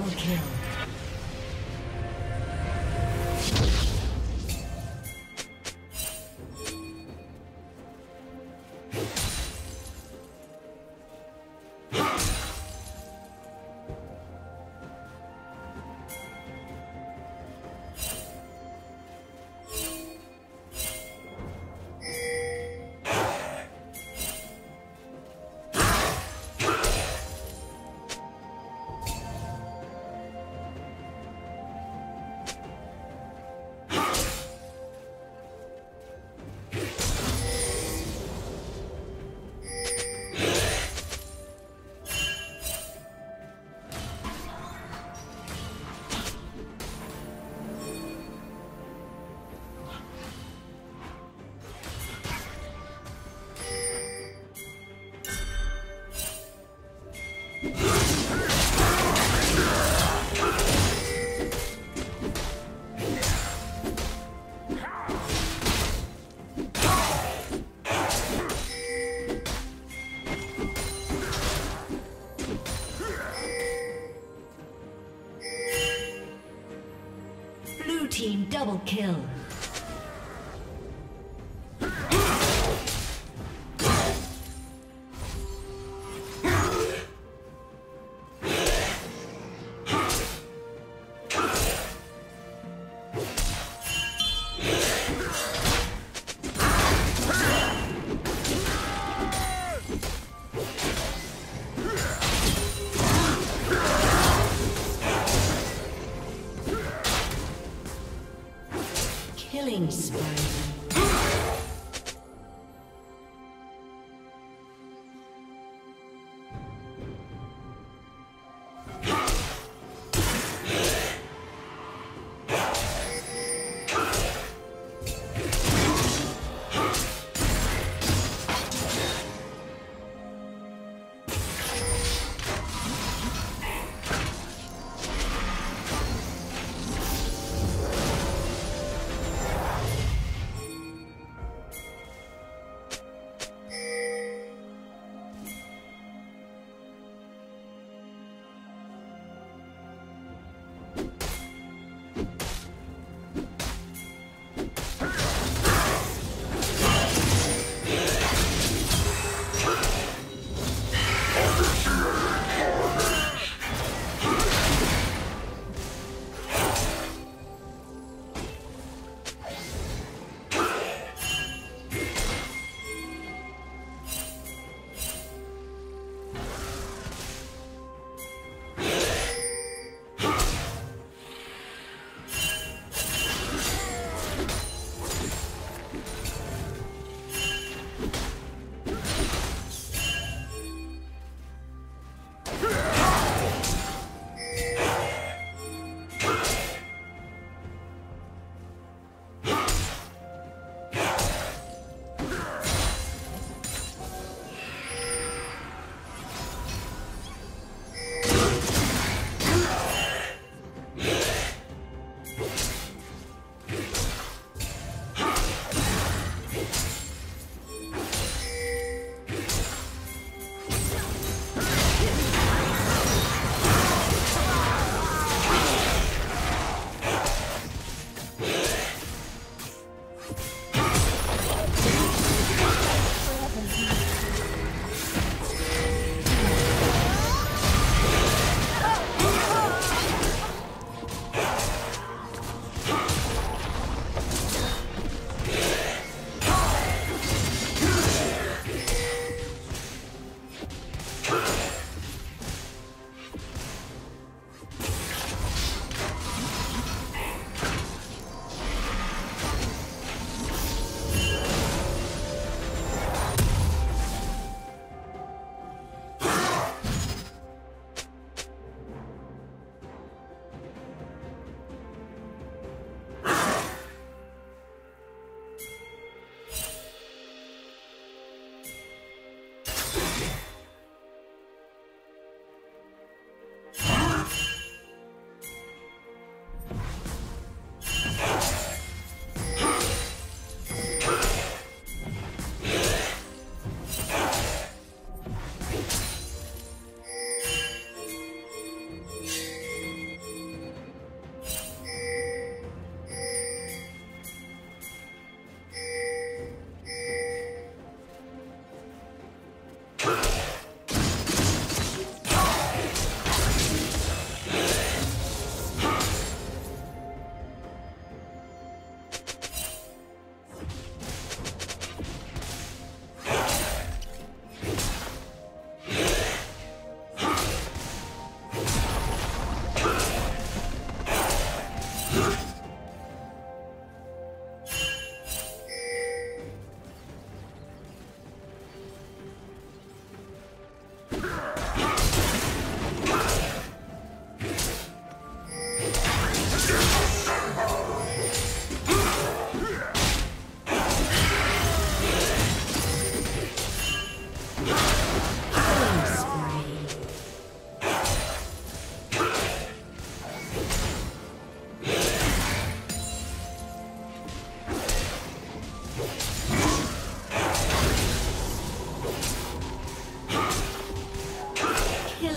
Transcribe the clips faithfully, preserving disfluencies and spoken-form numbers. Double kill. Team double kill. Killing spree.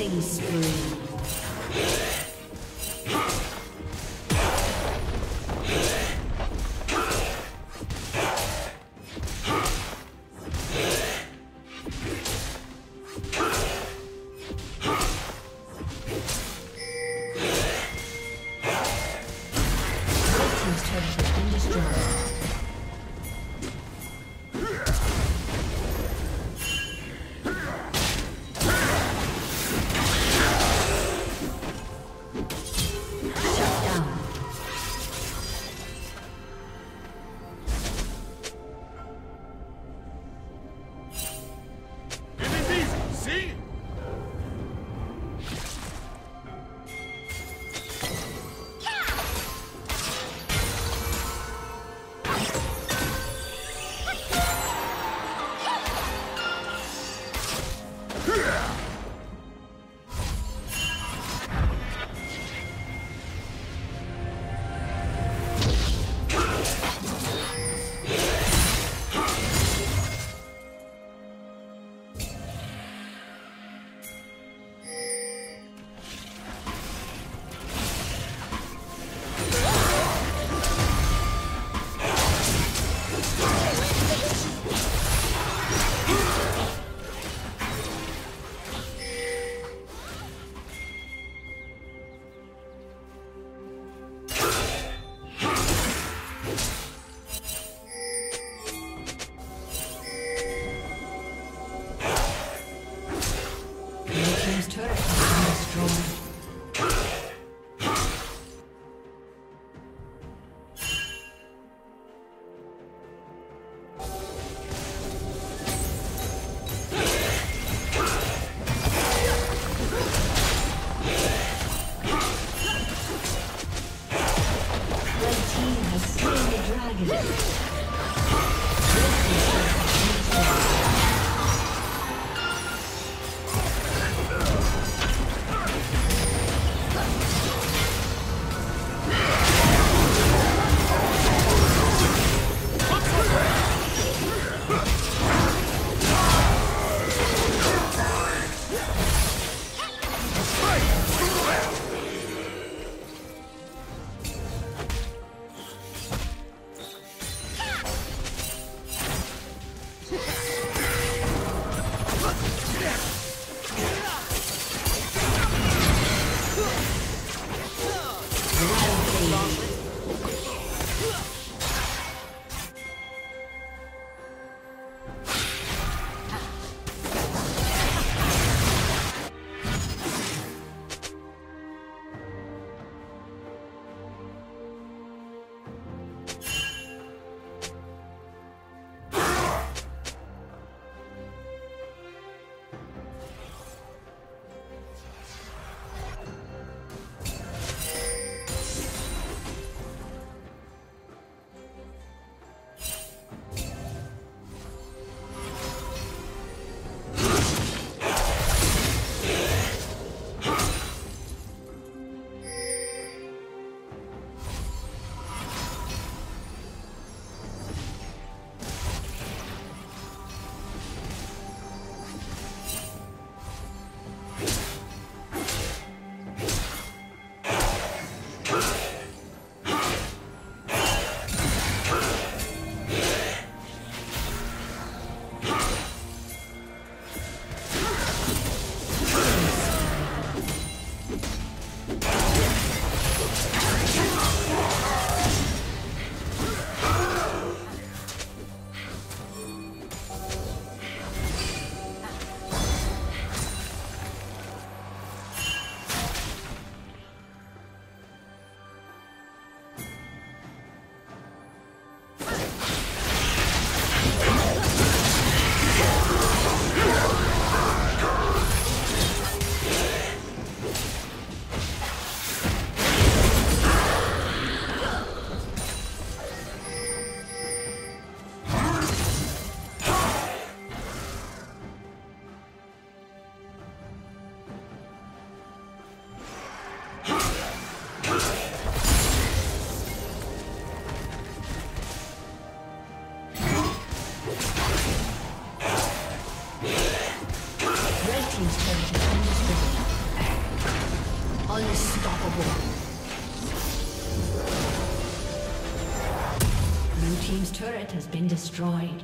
Killing spree. team's turret has been destroyed. Unstoppable. Blue team's turret has been destroyed.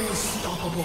Unstoppable.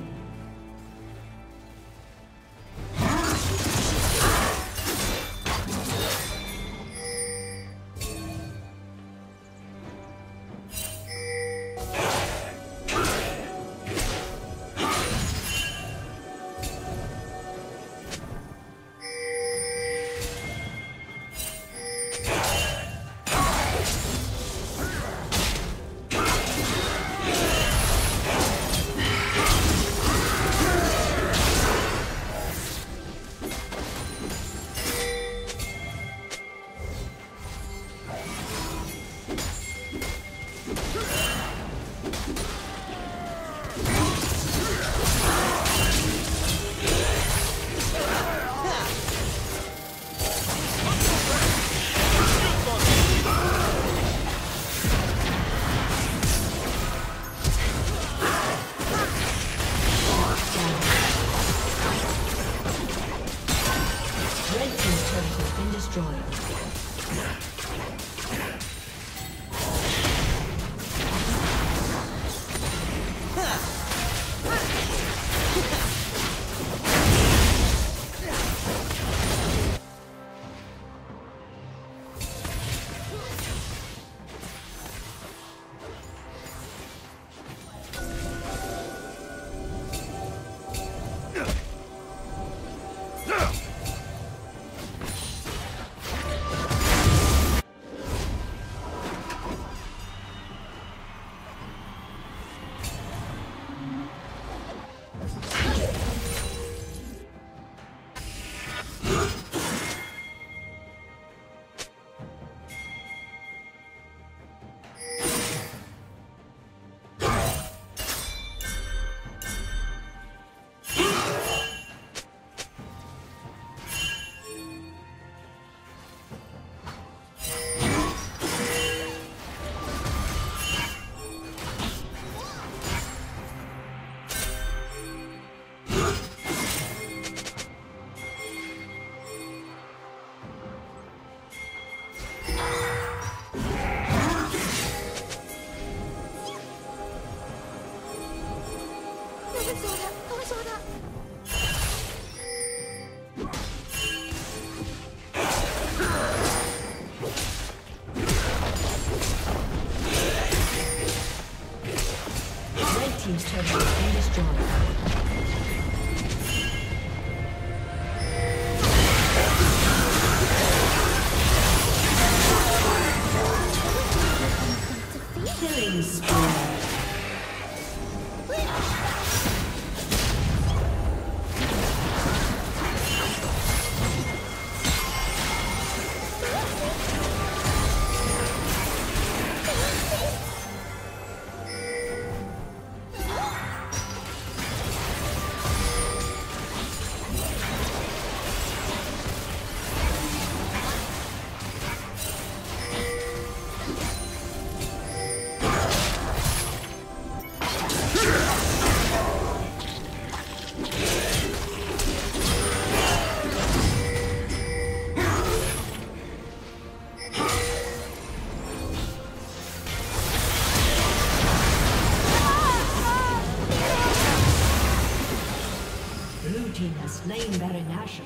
Slain Baron Nashor.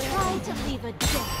Try to leave a death.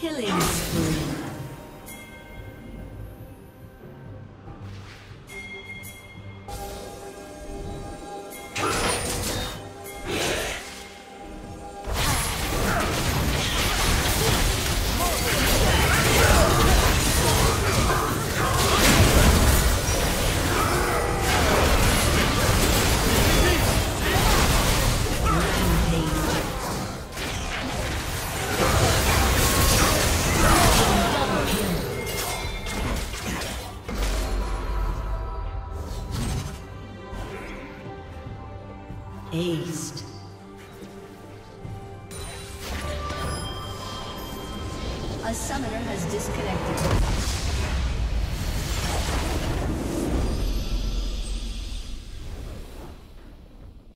Killing spree. Ace.